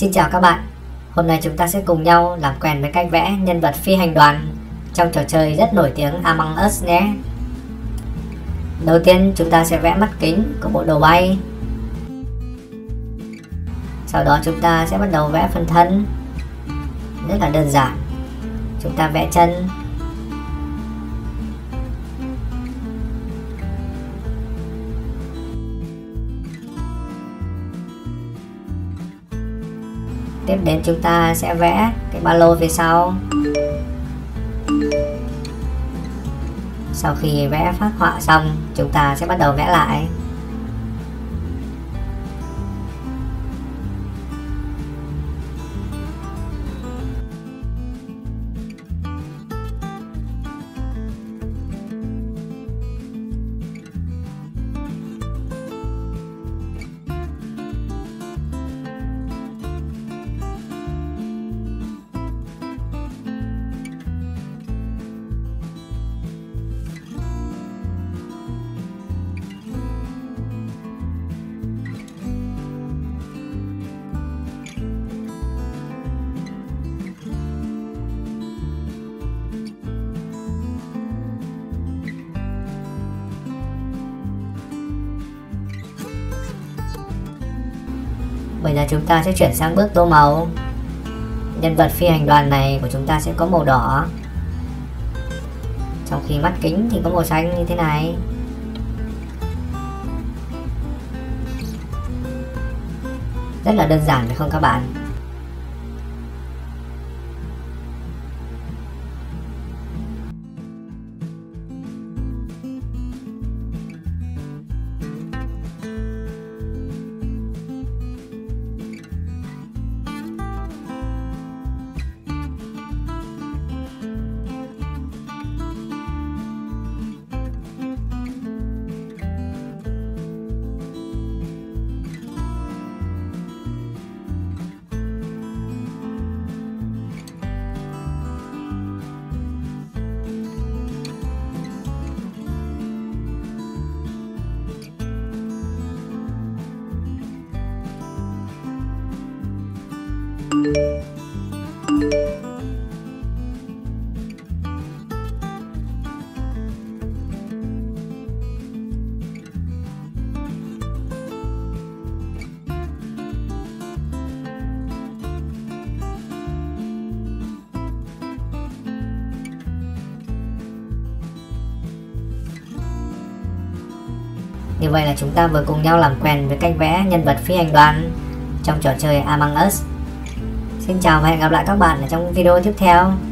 Xin chào các bạn, hôm nay chúng ta sẽ cùng nhau làm quen với cách vẽ nhân vật phi hành đoàn trong trò chơi rất nổi tiếng Among Us nhé. Đầu tiên chúng ta sẽ vẽ mắt kính của bộ đồ bay. Sau đó chúng ta sẽ bắt đầu vẽ phần thân. Rất là đơn giản. Chúng ta vẽ chân, tiếp đến chúng ta sẽ vẽ cái ba lô phía sau. Sau khi vẽ phác họa xong, chúng ta sẽ bắt đầu vẽ lại. Bây giờ chúng ta sẽ chuyển sang bước tô màu. Nhân vật phi hành đoàn này của chúng ta sẽ có màu đỏ, trong khi mắt kính thì có màu xanh như thế này. Rất là đơn giản phải không các bạn? Như vậy là chúng ta vừa cùng nhau làm quen với cách vẽ nhân vật phi hành đoàn trong trò chơi Among Us. Xin chào và hẹn gặp lại các bạn ở trong video tiếp theo.